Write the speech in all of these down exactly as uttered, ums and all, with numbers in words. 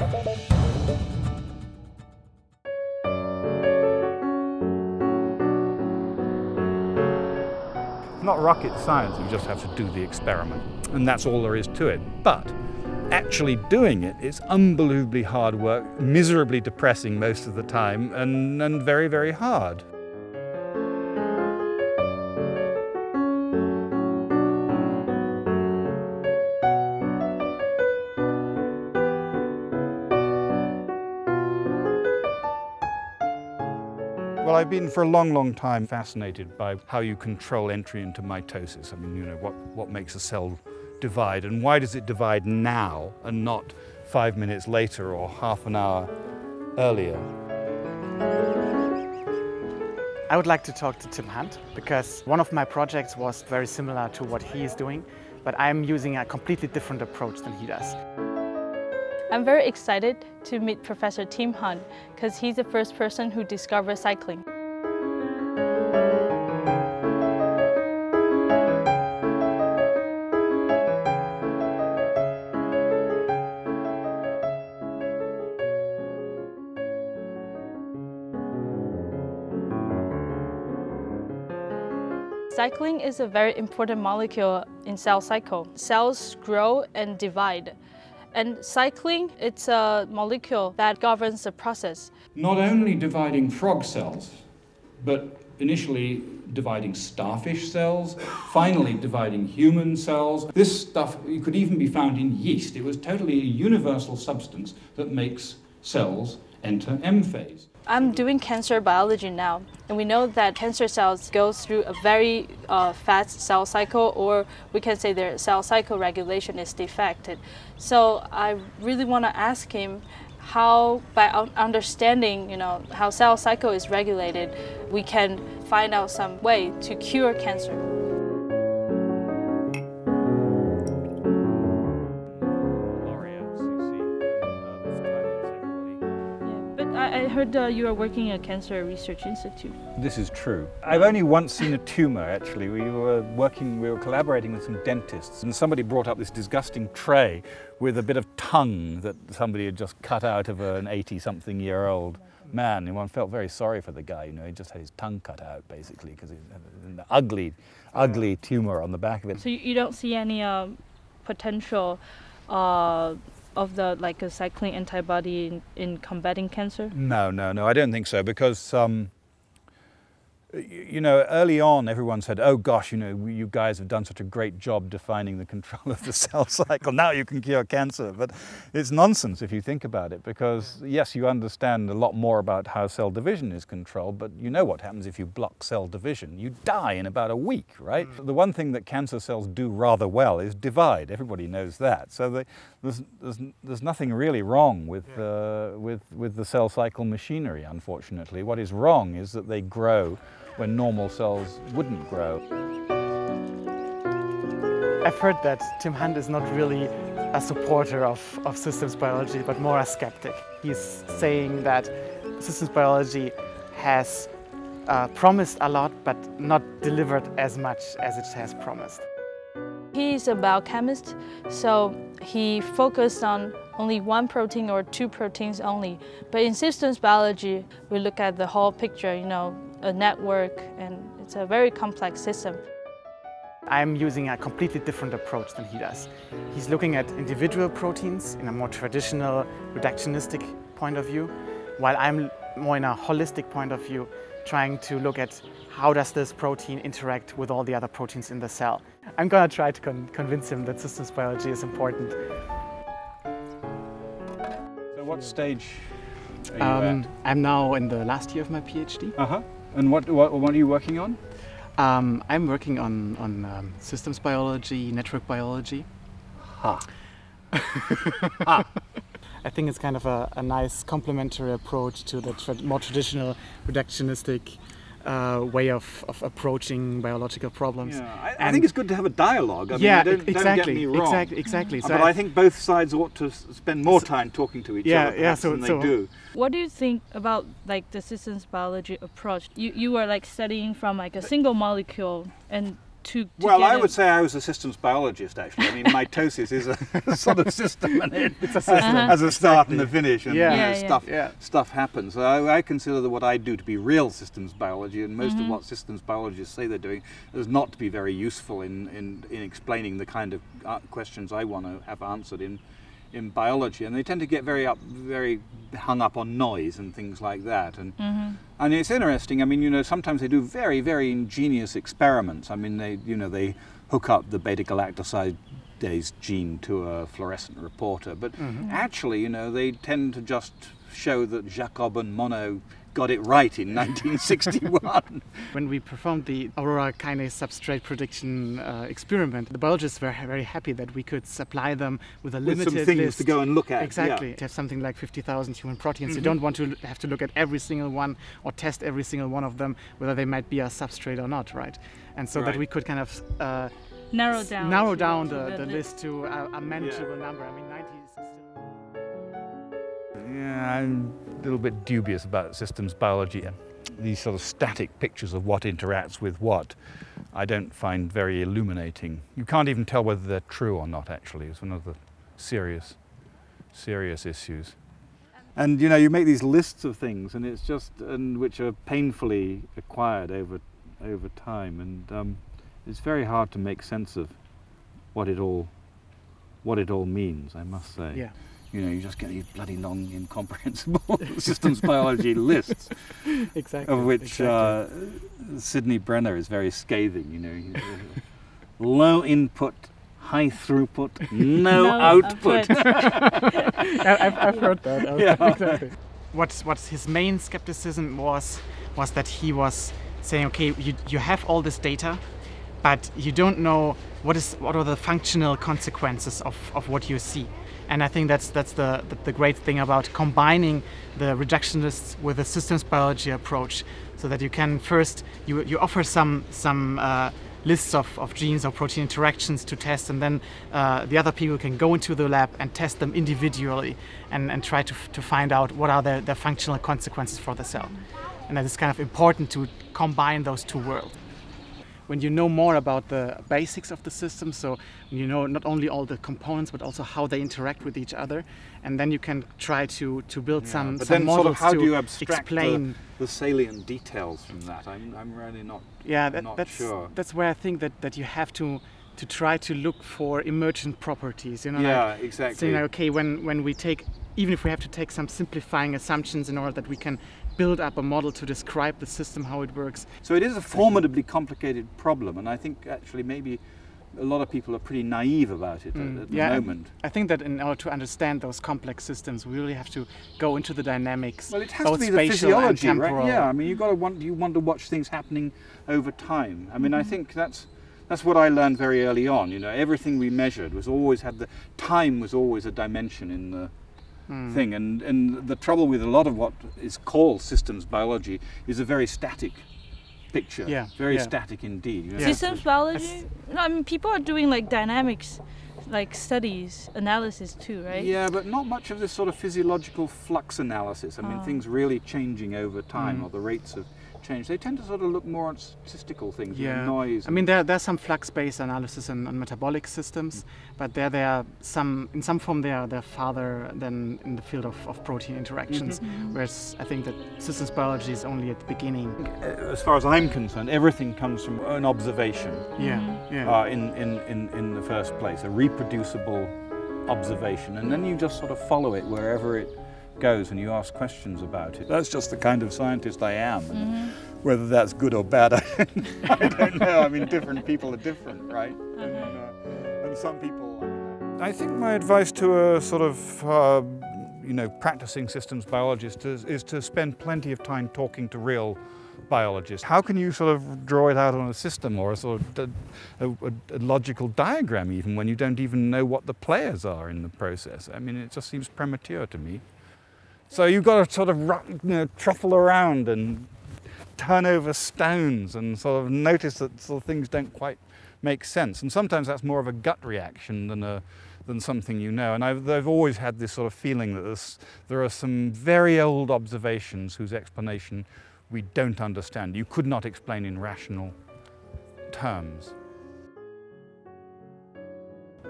It's not rocket science, you just have to do the experiment, and that's all there is to it. But actually doing it is unbelievably hard work, miserably depressing most of the time, and, and very, very hard. Well, I've been for a long, long time fascinated by how you control entry into mitosis. I mean, you know, what, what makes a cell divide, and why does it divide now and not five minutes later or half an hour earlier? I would like to talk to Tim Hunt, because one of my projects was very similar to what he is doing, but I'm using a completely different approach than he does. I'm very excited to meet Professor Tim Hunt, because he's the first person who discovered cycling. Cyclin is a very important molecule in cell cycle. Cells grow and divide. And cyclin, it's a molecule that governs the process. Not only dividing frog cells, but initially dividing starfish cells, finally dividing human cells. This stuff, it could even be found in yeast. It was totally a universal substance that makes cells enter M phase. I'm doing cancer biology now, and we know that cancer cells go through a very uh, fast cell cycle, or we can say their cell cycle regulation is defective. So I really want to ask him how, by understanding, you know, how cell cycle is regulated, we can find out some way to cure cancer. I heard uh, you are working at a cancer research institute. This is true. I've only once seen a tumor, actually. We were working, we were collaborating with some dentists, and somebody brought up this disgusting tray with a bit of tongue that somebody had just cut out of an eighty-something-year-old man. And one felt very sorry for the guy, you know, he just had his tongue cut out, basically, because it was an ugly, ugly tumor on the back of it. So you don't see any uh, potential uh, of the like a cyclin antibody in, in combating cancer? No, no, no, I don't think so, because um, you know, early on everyone said, oh gosh, you know, you guys have done such a great job defining the control of the cell cycle, now you can cure cancer. But it's nonsense if you think about it, because yes, you understand a lot more about how cell division is controlled, but you know what happens if you block cell division. You die in about a week, right? Mm. The one thing that cancer cells do rather well is divide. Everybody knows that. So they, there's, there's, there's nothing really wrong with, yeah. uh, with, with the cell cycle machinery, unfortunately. What is wrong is that they grow when normal cells wouldn't grow. I've heard that Tim Hunt is not really a supporter of, of systems biology, but more a skeptic. He's saying that systems biology has uh, promised a lot, but not delivered as much as it has promised. He is a biochemist, so he focused on only one protein or two proteins only. But in systems biology, we look at the whole picture, you know, a network, and it's a very complex system. I'm using a completely different approach than he does. He's looking at individual proteins in a more traditional reductionistic point of view, while I'm more in a holistic point of view, trying to look at how does this protein interact with all the other proteins in the cell. I'm gonna try to con convince him that systems biology is important. So what stage are you um, at? I'm now in the last year of my PhD. Uh-huh. And what, what, what are you working on? Um, I'm working on, on um, systems biology, network biology. Ha. Ha. I think it's kind of a, a nice complementary approach to the tra more traditional reductionistic uh, way of, of approaching biological problems. Yeah, I, I think it's good to have a dialogue. I yeah, mean, don't, exactly, don't get me wrong. Exactly, exactly. So but I, I think both sides ought to spend more so, time talking to each yeah, other yeah, so, than they so. do. What do you think about like the systems biology approach? You, you are like studying from like a single molecule and to, to well, I a... would say I was a systems biologist, actually. I mean, mitosis is a sort of system, and it it's a system. Uh-huh. has a start exactly. and a finish, and yeah. You know, yeah, yeah. stuff yeah. stuff happens. So I, I consider that what I do to be real systems biology, and most mm-hmm. of what systems biologists say they're doing is not to be very useful in in, in explaining the kind of questions I want to have answered in in biology, and they tend to get very up, very hung up on noise and things like that. And mm-hmm. and it's interesting. I mean, you know, sometimes they do very, very ingenious experiments. I mean, they, you know, they hook up the beta galactosidase gene to a fluorescent reporter, but mm-hmm. actually, you know, they tend to just show that Jacob and Mono got it right in nineteen sixty-one. When we performed the Aurora kinase substrate prediction uh, experiment, the biologists were very happy that we could supply them with a limited with some things list. to go and look at. Exactly. Yeah. To have something like fifty thousand human proteins, mm-hmm. you don't want to have to look at every single one or test every single one of them, whether they might be a substrate or not, right? And so right. that we could kind of uh, narrow down, narrow down the, the, the list to a, a manageable yeah. number. I mean, ninety is still... Yeah, I'm a little bit dubious about systems biology and these sort of static pictures of what interacts with what. I don't find very illuminating. You can't even tell whether they're true or not, actually. It's one of the serious, serious issues. And you know, you make these lists of things, and it's just, and which are painfully acquired over, over time, and um, it's very hard to make sense of what it all, what it all means, I must say. Yeah. You know, you just get these bloody long, incomprehensible systems biology lists, exactly, of which exactly. uh, Sidney Brenner is very scathing, you know. Low input, high throughput, no, no output. output. I've, I've heard that. I've yeah. heard that. What's, what's his main skepticism was, was that he was saying, okay, you, you have all this data, but you don't know what is what are the functional consequences of, of what you see. And I think that's that's the, the, the great thing about combining the reduction lists with a systems biology approach, so that you can first, you, you offer some, some uh, lists of, of genes or protein interactions to test, and then uh, the other people can go into the lab and test them individually and, and try to, to find out what are the, the functional consequences for the cell. And that is kind of important to combine those two worlds. When you know more about the basics of the system, so you know not only all the components but also how they interact with each other, and then you can try to to build yeah, some, but some then models sort of how to do you abstract explain the, the salient details from that. I'm, I'm really not. Yeah, that, not that's sure. that's where I think that that you have to to try to look for emergent properties. You know, yeah, like, exactly. So, you know, okay, when when we take, even if we have to take some simplifying assumptions in order that we can build up a model to describe the system, how it works. So it is a formidably complicated problem, and I think actually maybe a lot of people are pretty naive about it mm. at, at yeah, the moment. I think that in order to understand those complex systems, we really have to go into the dynamics. Well, it has to be the physiology, right? Yeah, I mean, you got to want you want to watch things happening over time. I mean, mm-hmm. I think that's that's what I learned very early on. You know, everything we measured was always had the time was always a dimension in the thing, and, and the trouble with a lot of what is called systems biology is a very static picture, yeah, very yeah. static indeed. You know? yeah. Systems biology, no, I mean, people are doing like dynamics, like studies, analysis too, right? Yeah, but not much of this sort of physiological flux analysis. I mean, oh. things really changing over time, mm. or the rates of change. They tend to sort of look more at statistical things, yeah. noise. I mean, there there's some flux-based analysis in, on metabolic systems, but there they are some in some form they are they're farther than in the field of, of protein interactions. Mm-hmm. Whereas I think that systems biology is only at the beginning. As far as I'm concerned, everything comes from an observation. Yeah, yeah. Uh, in, in in in the first place, a reproducible observation, and then you just sort of follow it wherever it goes and you ask questions about it. That's just the kind of scientist I am. Mm-hmm. Whether that's good or bad, I, I don't know. I mean, different people are different, right? Mm-hmm. and, uh, and some people... I think my advice to a sort of, uh, you know, practicing systems biologist is, is to spend plenty of time talking to real biologists. How can you sort of draw it out on a system or a sort of a, a, a logical diagram even when you don't even know what the players are in the process? I mean, it just seems premature to me. So you've got to sort of you know, truffle around and turn over stones and sort of notice that sort of things don't quite make sense. And sometimes that's more of a gut reaction than, a, than something you know. And I've, I've always had this sort of feeling that there are some very old observations whose explanation we don't understand. You could not explain in rational terms.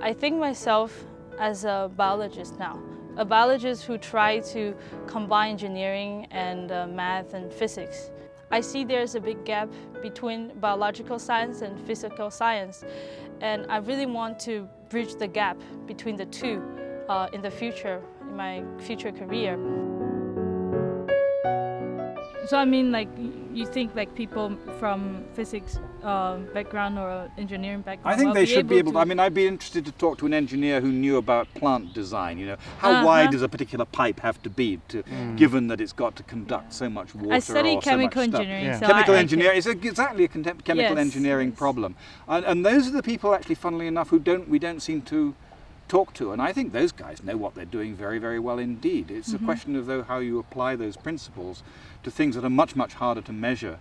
I think myself as a biologist now, a biologist who tries to combine engineering and uh, math and physics. I see there's a big gap between biological science and physical science, and I really want to bridge the gap between the two uh, in the future, in my future career. So I mean, like, you think like people from physics uh, background or engineering background? I think they should be able to, I mean, I'd be interested to talk to an engineer who knew about plant design, you know. How uh-huh. wide does a particular pipe have to be, to, mm. given that it's got to conduct so much water or so much stuff? I study chemical engineering. Yeah. So chemical I, engineering, I it's exactly a chemical yes, engineering yes. problem. And, and those are the people, actually, funnily enough, who don't, we don't seem to talk to, and I think those guys know what they're doing very, very well indeed. It's mm-hmm. a question of, though, how you apply those principles to things that are much, much harder to measure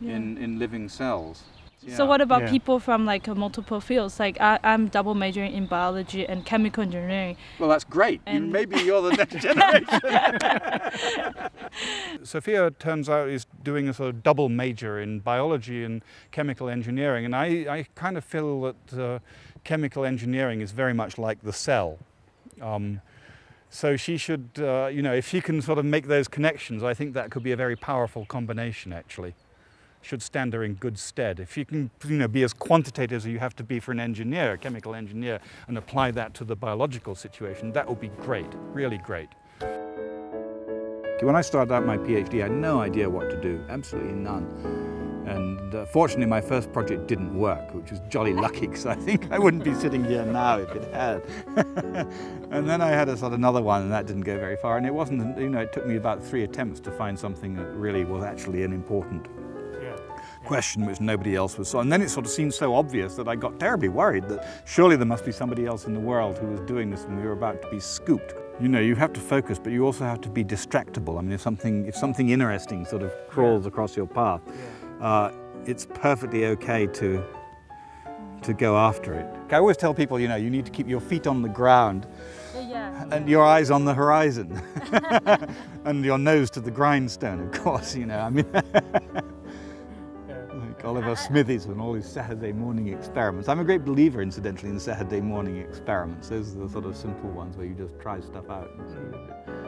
yeah. in, in living cells. Yeah. So what about yeah. people from like multiple fields? Like I, I'm double majoring in biology and chemical engineering. Well, that's great. You, maybe you're the next generation. Sophia, turns out, is doing a sort of double major in biology and chemical engineering. And I, I kind of feel that uh, chemical engineering is very much like the cell. Um, so she should, uh, you know, if she can sort of make those connections, I think that could be a very powerful combination, actually. Should stand her in good stead. If you can, you know, be as quantitative as you have to be for an engineer, a chemical engineer, and apply that to the biological situation, that would be great, really great. When I started out my PhD, I had no idea what to do, absolutely none. And uh, fortunately, my first project didn't work, which was jolly lucky, because I think I wouldn't be sitting here now if it had. And then I had a sort of another one, and that didn't go very far. And it wasn't, you know, it took me about three attempts to find something that really was actually an important question which nobody else was. And then it sort of seemed so obvious that I got terribly worried that surely there must be somebody else in the world who was doing this, and we were about to be scooped. You know, you have to focus, but you also have to be distractible. I mean, if something, if something interesting sort of crawls across your path, uh, it's perfectly okay to, to go after it. I always tell people, you know, you need to keep your feet on the ground Yeah, and yeah. your eyes on the horizon and your nose to the grindstone, of course, you know, I mean. Oliver Smithies and all his Saturday morning experiments. I'm a great believer, incidentally, in Saturday morning experiments. Those are the sort of simple ones where you just try stuff out and see what it is.